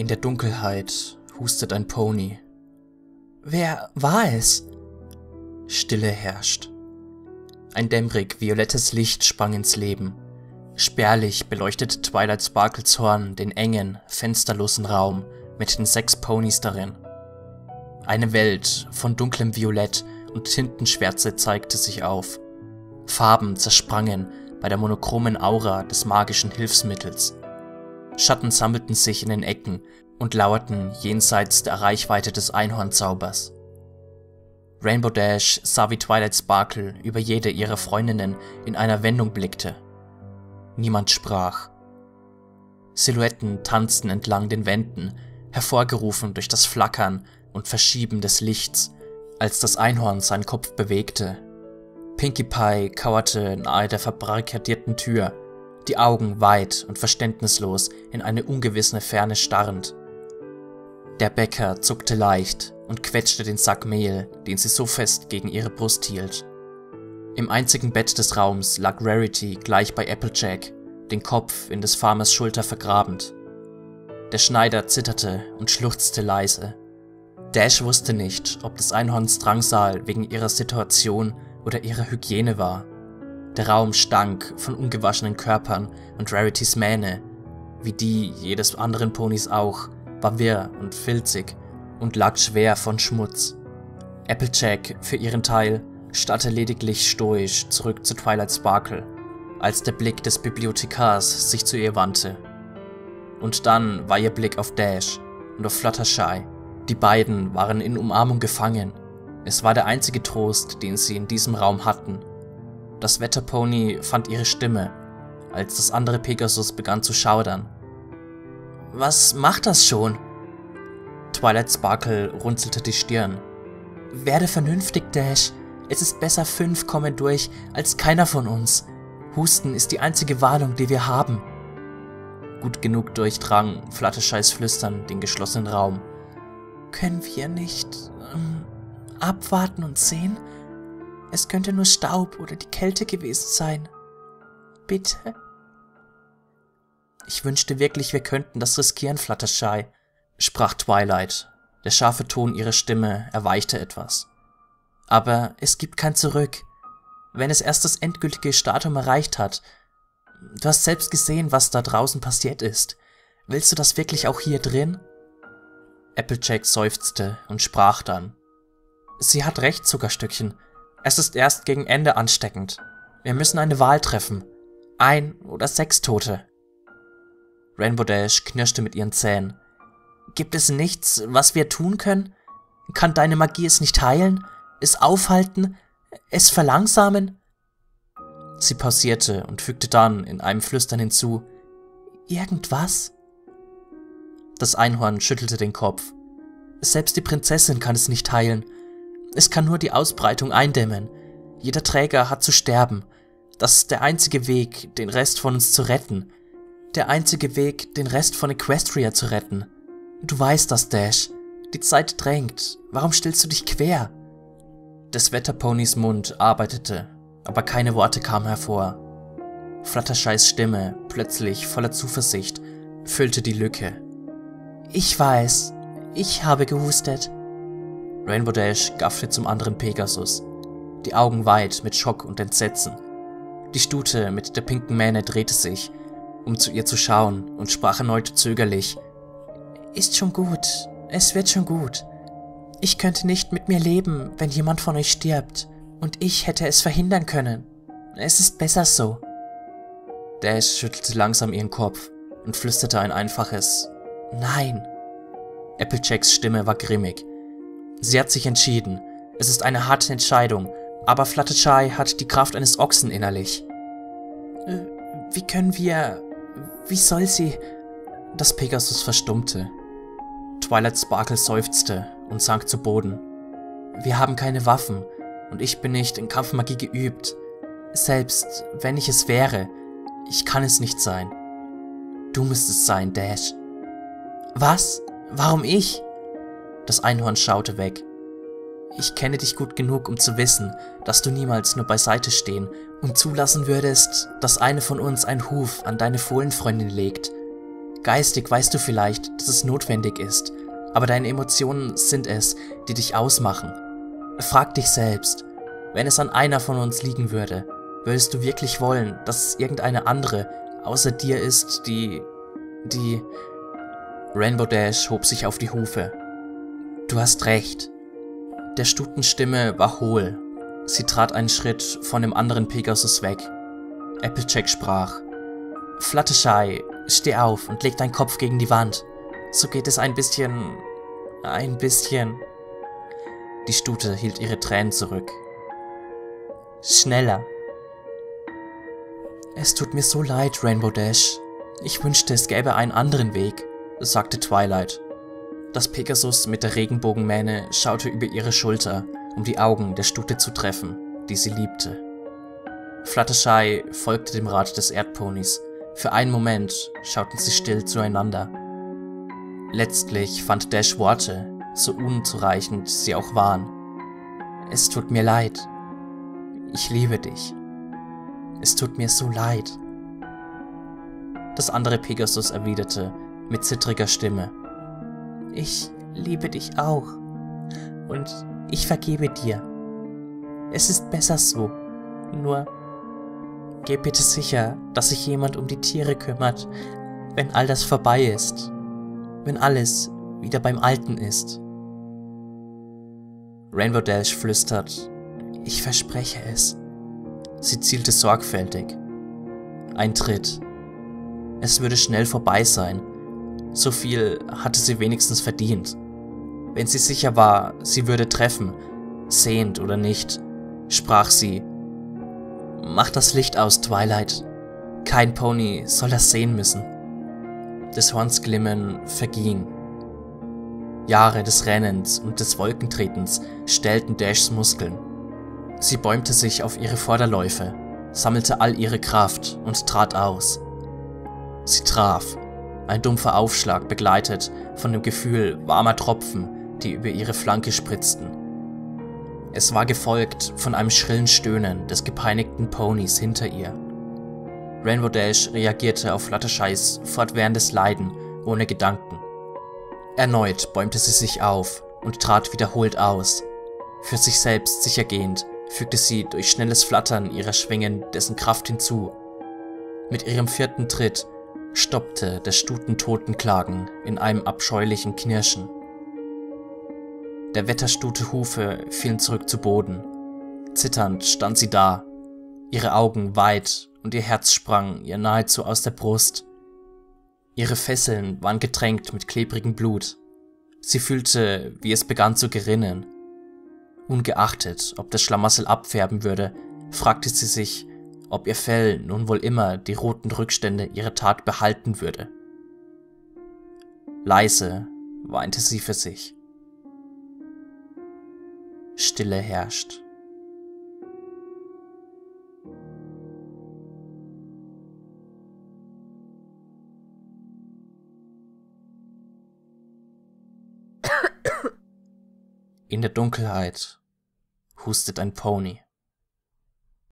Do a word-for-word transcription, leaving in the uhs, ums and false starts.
In der Dunkelheit hustet ein Pony. Wer war es? Stille herrscht. Ein dämmerig violettes Licht sprang ins Leben. Spärlich beleuchtet Twilight Sparkles Horn den engen, fensterlosen Raum mit den sechs Ponys darin. Eine Welt von dunklem Violett und Tintenschwärze zeigte sich auf. Farben zersprangen bei der monochromen Aura des magischen Hilfsmittels. Schatten sammelten sich in den Ecken und lauerten jenseits der Reichweite des Einhornzaubers. Rainbow Dash sah, wie Twilight Sparkle über jede ihrer Freundinnen in einer Wendung blickte. Niemand sprach. Silhouetten tanzten entlang den Wänden, hervorgerufen durch das Flackern und Verschieben des Lichts, als das Einhorn seinen Kopf bewegte. Pinkie Pie kauerte nahe der verbarrikadierten Tür, die Augen weit und verständnislos in eine ungewisse Ferne starrend. Der Bäcker zuckte leicht und quetschte den Sack Mehl, den sie so fest gegen ihre Brust hielt. Im einzigen Bett des Raums lag Rarity gleich bei Applejack, den Kopf in des Farmers Schulter vergrabend. Der Schneider zitterte und schluchzte leise. Dash wusste nicht, ob des Einhorns Drangsal wegen ihrer Situation oder ihrer Hygiene war. Der Raum stank von ungewaschenen Körpern und Rarities Mähne, wie die jedes anderen Ponys auch, war wirr und filzig und lag schwer von Schmutz. Applejack, für ihren Teil, starrte lediglich stoisch zurück zu Twilight Sparkle, als der Blick des Bibliothekars sich zu ihr wandte. Und dann war ihr Blick auf Dash und auf Fluttershy. Die beiden waren in Umarmung gefangen. Es war der einzige Trost, den sie in diesem Raum hatten. Das Wetterpony fand ihre Stimme, als das andere Pegasus begann zu schaudern. Was macht das schon? Twilight Sparkle runzelte die Stirn. Werde vernünftig, Dash. Es ist besser fünf kommen durch, als keiner von uns. Husten ist die einzige Warnung, die wir haben. Gut genug durchdrang Fluttershys Flüstern den geschlossenen Raum. Können wir nicht ähm, abwarten und sehen? Es könnte nur Staub oder die Kälte gewesen sein. Bitte? Ich wünschte wirklich, wir könnten das riskieren, Fluttershy, sprach Twilight. Der scharfe Ton ihrer Stimme erweichte etwas. Aber es gibt kein Zurück. Wenn es erst das endgültige Stadium erreicht hat. Du hast selbst gesehen, was da draußen passiert ist. Willst du das wirklich auch hier drin? Applejack seufzte und sprach dann. Sie hat recht, Zuckerstückchen. Es ist erst gegen Ende ansteckend. Wir müssen eine Wahl treffen. Ein oder sechs Tote. Rainbow Dash knirschte mit ihren Zähnen. Gibt es nichts, was wir tun können? Kann deine Magie es nicht heilen? Es aufhalten, es verlangsamen? Sie pausierte und fügte dann in einem Flüstern hinzu, irgendwas? Das Einhorn schüttelte den Kopf. Selbst die Prinzessin kann es nicht heilen. Es kann nur die Ausbreitung eindämmen. Jeder Träger hat zu sterben. Das ist der einzige Weg, den Rest von uns zu retten. Der einzige Weg, den Rest von Equestria zu retten. Du weißt das, Dash. Die Zeit drängt. Warum stellst du dich quer? Des Wetterponys Mund arbeitete, aber keine Worte kamen hervor. Fluttershys Stimme, plötzlich voller Zuversicht, füllte die Lücke. Ich weiß, ich habe gehustet. Rainbow Dash gaffte zum anderen Pegasus, die Augen weit mit Schock und Entsetzen. Die Stute mit der pinken Mähne drehte sich, um zu ihr zu schauen, und sprach erneut zögerlich. Ist schon gut, es wird schon gut. Ich könnte nicht mit mir leben, wenn jemand von euch stirbt, und ich hätte es verhindern können. Es ist besser so. Dash schüttelte langsam ihren Kopf und flüsterte ein einfaches Nein. Applejacks Stimme war grimmig. Sie hat sich entschieden. Es ist eine harte Entscheidung, aber Fluttershy hat die Kraft eines Ochsen innerlich. Wie können wir... Wie soll sie... Das Pegasus verstummte. Twilight Sparkle seufzte und sank zu Boden. Wir haben keine Waffen und ich bin nicht in Kampfmagie geübt. Selbst wenn ich es wäre, ich kann es nicht sein. Du müsstest sein, Dash. Was? Warum ich? Das Einhorn schaute weg. Ich kenne dich gut genug, um zu wissen, dass du niemals nur beiseite stehen und zulassen würdest, dass eine von uns einen Huf an deine Fohlenfreundin legt. Geistig weißt du vielleicht, dass es notwendig ist, aber deine Emotionen sind es, die dich ausmachen. Frag dich selbst, wenn es an einer von uns liegen würde, würdest du wirklich wollen, dass es irgendeine andere außer dir ist, die... die... Rainbow Dash hob sich auf die Hufe. Du hast recht. Der Stutenstimme war hohl. Sie trat einen Schritt von dem anderen Pegasus weg. Applejack sprach. Fluttershy, steh auf und leg deinen Kopf gegen die Wand. So geht es ein bisschen... ein bisschen... Die Stute hielt ihre Tränen zurück. Schneller. Es tut mir so leid, Rainbow Dash. Ich wünschte, es gäbe einen anderen Weg, sagte Twilight. Das Pegasus mit der Regenbogenmähne schaute über ihre Schulter, um die Augen der Stute zu treffen, die sie liebte. Fluttershy folgte dem Rat des Erdponys. Für einen Moment schauten sie still zueinander. Letztlich fand Dash Worte, so unzureichend sie auch waren. Es tut mir leid. Ich liebe dich. Es tut mir so leid. Das andere Pegasus erwiderte mit zittriger Stimme. Ich liebe dich auch. Und ich vergebe dir. Es ist besser so. Nur, geh bitte sicher, dass sich jemand um die Tiere kümmert, wenn all das vorbei ist. Wenn alles wieder beim Alten ist. Rainbow Dash flüstert. Ich verspreche es. Sie zielte sorgfältig. Ein Tritt. Es würde schnell vorbei sein. So viel hatte sie wenigstens verdient. Wenn sie sicher war, sie würde treffen, sehend oder nicht, sprach sie. Mach das Licht aus, Twilight. Kein Pony soll das sehen müssen. Des Horns Glimmen verging. Jahre des Rennens und des Wolkentretens stählten Dashs Muskeln. Sie bäumte sich auf ihre Vorderläufe, sammelte all ihre Kraft und trat aus. Sie traf, ein dumpfer Aufschlag begleitet von dem Gefühl warmer Tropfen, die über ihre Flanke spritzten. Es war gefolgt von einem schrillen Stöhnen des gepeinigten Ponys hinter ihr. Rainbow Dash reagierte auf Fluttershys fortwährendes Leiden ohne Gedanken. Erneut bäumte sie sich auf und trat wiederholt aus. Für sich selbst sichergehend fügte sie durch schnelles Flattern ihrer Schwingen dessen Kraft hinzu. Mit ihrem vierten Tritt stoppte der Stuten-Totenklagen in einem abscheulichen Knirschen. Der Wetterstute Hufe fielen zurück zu Boden. Zitternd stand sie da, ihre Augen weit und ihr Herz sprang ihr nahezu aus der Brust. Ihre Fesseln waren getränkt mit klebrigem Blut. Sie fühlte, wie es begann zu gerinnen. Ungeachtet, ob das Schlamassel abfärben würde, fragte sie sich, ob ihr Fell nun wohl immer die roten Rückstände ihrer Tat behalten würde. Leise weinte sie für sich. Stille herrscht. In der Dunkelheit hustet ein Pony.